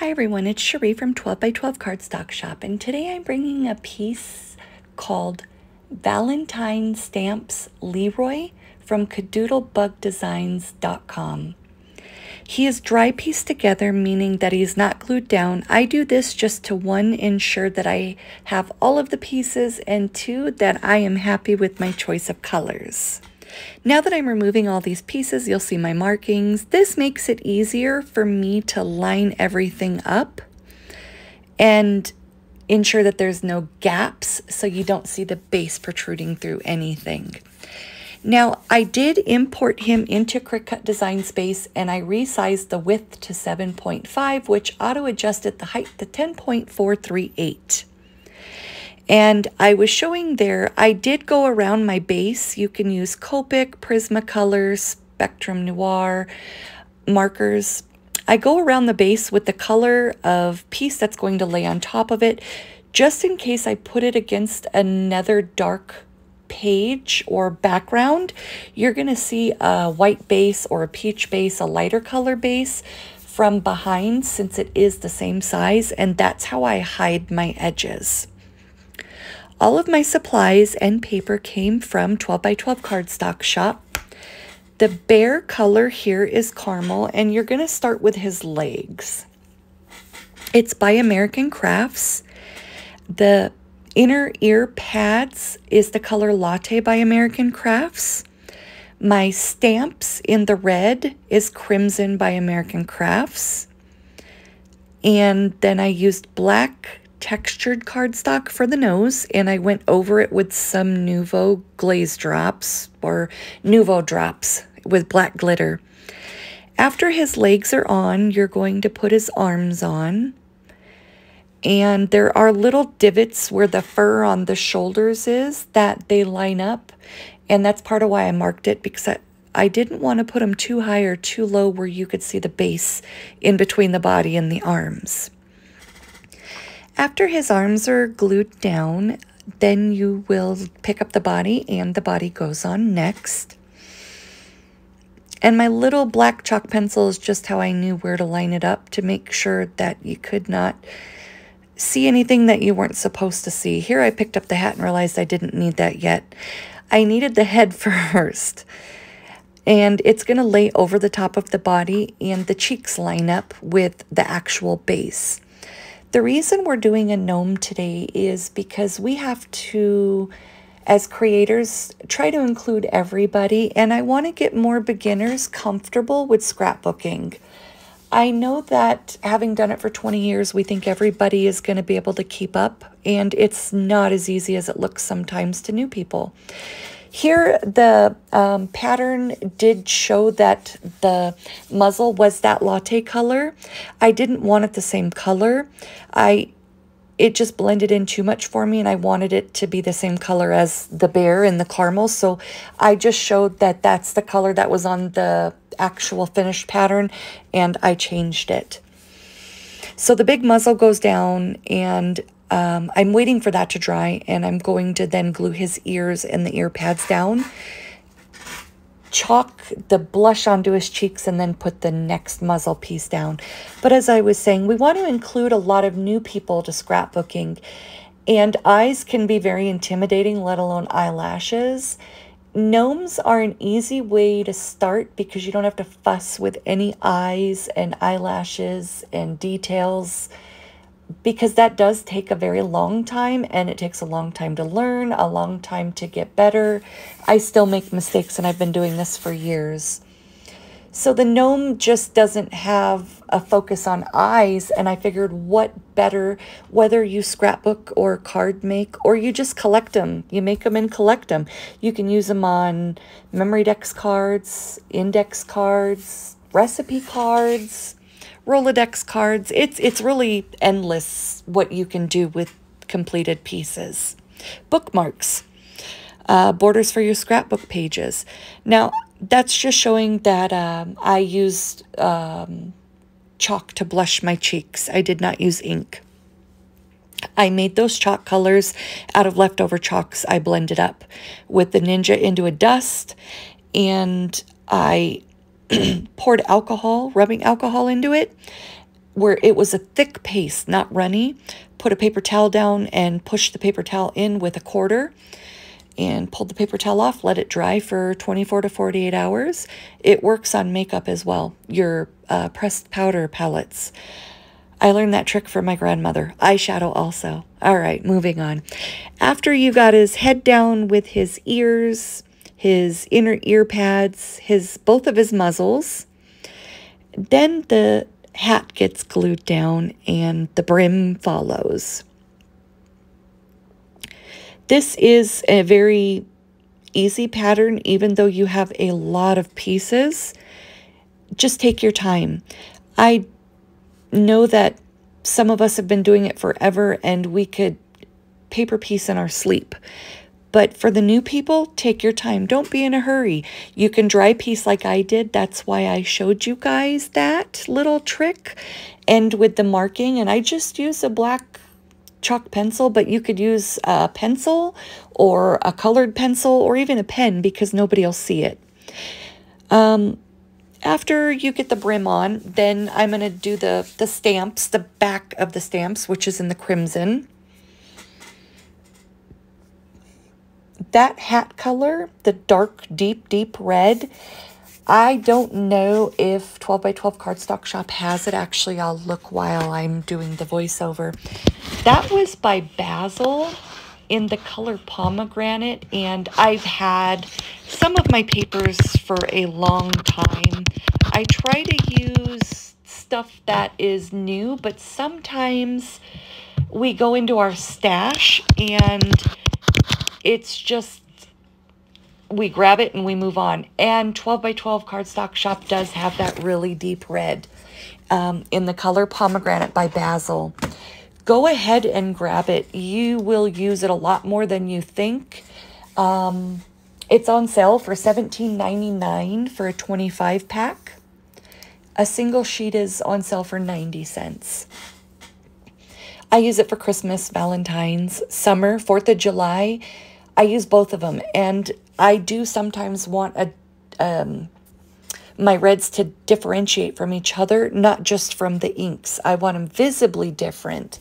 Hi everyone, it's Cherie from 12 by 12 Cardstock Shop, and today I'm bringing a piece called Valentine Stamps Leroy from CadoodleBugDesigns.com. He is dry pieced together, meaning that he is not glued down. I do this just to, one, ensure that I have all of the pieces, and two, that I am happy with my choice of colors. Now that I'm removing all these pieces, you'll see my markings. This makes it easier for me to line everything up and ensure that there's no gaps so you don't see the base protruding through anything. Now, I did import him into Cricut Design Space, and I resized the width to 7.5, which auto-adjusted the height to 10.438. And I was showing there, I did go around my base. You can use Copic, Prismacolor, Spectrum Noir markers. I go around the base with the color of piece that's going to lay on top of it, just in case I put it against another dark page or background. You're gonna see a white base or a peach base, a lighter color base from behind, since it is the same size, and that's how I hide my edges. All of my supplies and paper came from 12 by 12 Cardstock Shop. The bare color here is caramel, and you're gonna start with his legs. It's by American Crafts. The inner ear pads is the color Latte by American Crafts. My stamps in the red is Crimson by American Crafts. And then I used black textured cardstock for the nose, and I went over it with some Nuvo glaze drops, or Nuvo drops with black glitter. After his legs are on, you're going to put his arms on, and there are little divots where the fur on the shoulders is that they line up, and that's part of why I marked it, because I didn't want to put them too high or too low where you could see the base in between the body and the arms. After his arms are glued down, then you will pick up the body, and the body goes on next. And my little black chalk pencil is just how I knew where to line it up to make sure that you could not see anything that you weren't supposed to see. Here I picked up the hat and realized I didn't need that yet. I needed the head first. And it's going to lay over the top of the body, and the cheeks line up with the actual base. The reason we're doing a gnome today is because we have to, as creators, try to include everybody, and I want to get more beginners comfortable with scrapbooking. I know that having done it for 20 years, we think everybody is going to be able to keep up, and it's not as easy as it looks sometimes to new people. Here, the pattern did show that the muzzle was that latte color. I didn't want it the same color. It just blended in too much for me, and I wanted it to be the same color as the bear and the caramel, so I just showed that that's the color that was on the actual finished pattern, and I changed it. So the big muzzle goes down, and I'm waiting for that to dry, and I'm going to then glue his ears and the ear pads down, chalk the blush onto his cheeks, and then put the next muzzle piece down. But as I was saying, we want to include a lot of new people to scrapbooking, and eyes can be very intimidating, let alone eyelashes. Gnomes are an easy way to start because you don't have to fuss with any eyes and eyelashes and details, because that does take a very long time, and it takes a long time to learn, a long time to get better. I still make mistakes, and I've been doing this for years. So the gnome just doesn't have a focus on eyes, and I figured what better, whether you scrapbook or card make, or you just collect them. You make them and collect them. You can use them on memory decks cards, index cards, recipe cards, Rolodex cards. It's really endless what you can do with completed pieces. Bookmarks, borders for your scrapbook pages. Now, that's just showing that I used chalk to blush my cheeks. I did not use ink. I made those chalk colors out of leftover chalks. I blended up with the Ninja into a dust, and I poured alcohol, rubbing alcohol into it, where it was a thick paste, not runny, put a paper towel down and pushed the paper towel in with a quarter and pulled the paper towel off, let it dry for 24 to 48 hours. It works on makeup as well, your pressed powder palettes. I learned that trick from my grandmother. Eyeshadow also. All right, moving on. After you got his head down with his ears, his inner ear pads, both of his muzzles, then the hat gets glued down and the brim follows. This is a very easy pattern, even though you have a lot of pieces. Just take your time. I know that some of us have been doing it forever and we could paper piece in our sleep. But for the new people, take your time. Don't be in a hurry. You can dry piece like I did. That's why I showed you guys that little trick. And with the marking, and I just used a black chalk pencil, but you could use a pencil or a colored pencil or even a pen because nobody will see it. After you get the brim on, then I'm going to do the stamps, the back of the stamps, which is in the crimson. That hat color, the dark, deep, deep red, I don't know if 12 by 12 Cardstock Shop has it. Actually, I'll look while I'm doing the voiceover. That was by Basil in the color pomegranate, and I've had some of my papers for a long time. I try to use stuff that is new, but sometimes we go into our stash and it's just, we grab it and we move on. And 12 by 12 Cardstock Shop does have that really deep red in the color pomegranate by Basil. Go ahead and grab it. You will use it a lot more than you think. It's on sale for $17.99 for a 25 pack. A single sheet is on sale for 90 cents. I use it for Christmas, Valentine's, summer, 4th of July. I use both of them, and I do sometimes want my reds to differentiate from each other, not just from the inks. I want them visibly different,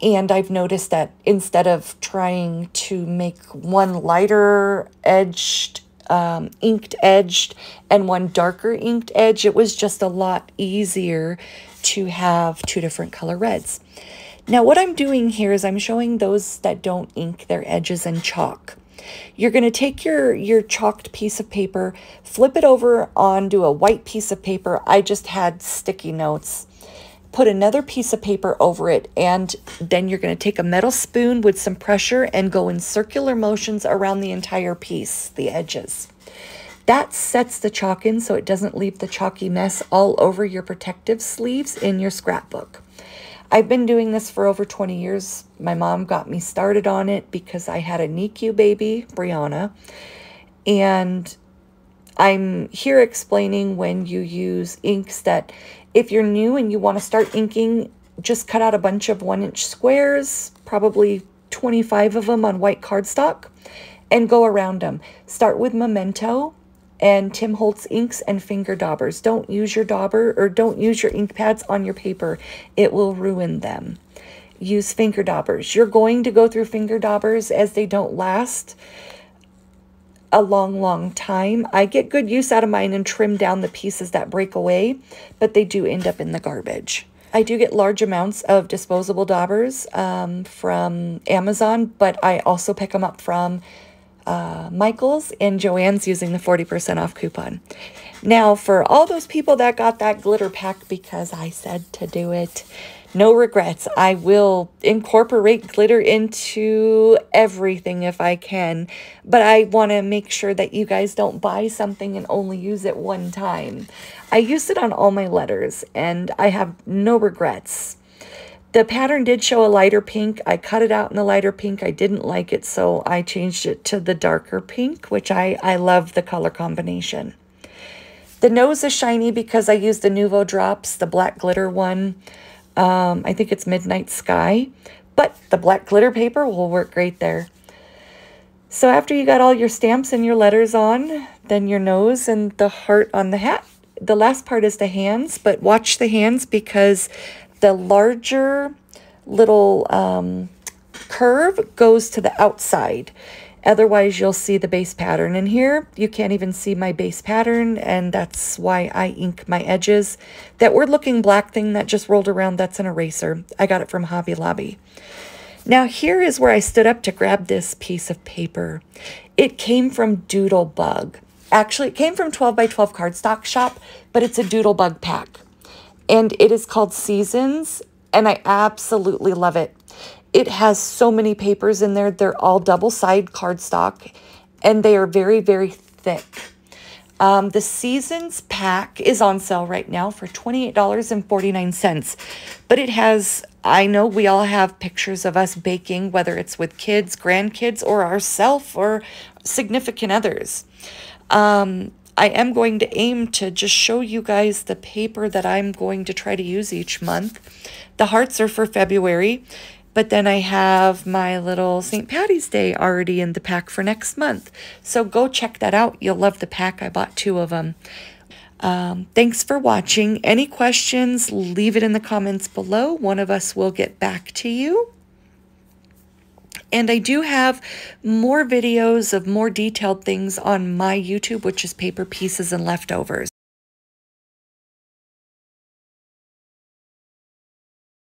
and I've noticed that instead of trying to make one lighter edged, inked edged, and one darker inked edge, it was just a lot easier to have two different color reds. Now what I'm doing here is I'm showing those that don't ink their edges and chalk. You're going to take your chalked piece of paper, flip it over onto a white piece of paper. I just had sticky notes. Put another piece of paper over it, and then you're going to take a metal spoon with some pressure and go in circular motions around the entire piece, the edges. That sets the chalk in so it doesn't leave the chalky mess all over your protective sleeves in your scrapbook. I've been doing this for over 20 years. My mom got me started on it because I had a NICU baby, Brianna, and I'm here explaining when you use inks that if you're new and you want to start inking, just cut out a bunch of 1-inch squares, probably 25 of them on white cardstock, and go around them. Start with Memento and Tim Holtz inks and finger daubers. Don't use your dauber or don't use your ink pads on your paper. It will ruin them. Use finger daubers. You're going to go through finger daubers as they don't last a long, long time. I get good use out of mine and trim down the pieces that break away, but they do end up in the garbage. I do get large amounts of disposable daubers from Amazon, but I also pick them up from Michael's and Joanne's using the 40% off coupon. Now for all those people that got that glitter pack because I said to do it, no regrets. I will incorporate glitter into everything if I can, but I want to make sure that you guys don't buy something and only use it one time. I used it on all my letters and I have no regrets. The pattern did show a lighter pink. I cut it out in the lighter pink. I didn't like it, so I changed it to the darker pink, which I love the color combination. The nose is shiny because I used the Nuvo drops, the black glitter one. I think it's Midnight Sky, but the black glitter paper will work great there. So after you got all your stamps and your letters on, then your nose and the heart on the hat the last part is the hands, but watch the hands because the larger little curve goes to the outside. Otherwise, you'll see the base pattern. And here, you can't even see my base pattern, and that's why I ink my edges. That weird-looking black thing that just rolled around, that's an eraser. I got it from Hobby Lobby. Now, here is where I stood up to grab this piece of paper. It came from Doodlebug. Actually, it came from 12 by 12 Cardstock Shop, but it's a Doodlebug pack. And it is called Seasons, and I absolutely love it. It has so many papers in there. They're all double-sided cardstock, and they are very, very thick. The Seasons pack is on sale right now for $28.49, but it has, I know we all have pictures of us baking, whether it's with kids, grandkids, or ourselves, or significant others. I am going to aim to just show you guys the paper that I'm going to try to use each month. The hearts are for February. But then I have my little St. Patty's Day already in the pack for next month. So go check that out. You'll love the pack. I bought 2 of them. Thanks for watching. Any questions, leave it in the comments below. One of us will get back to you. And I do have more videos of more detailed things on my YouTube, which is Paper Pieces and Leftovers.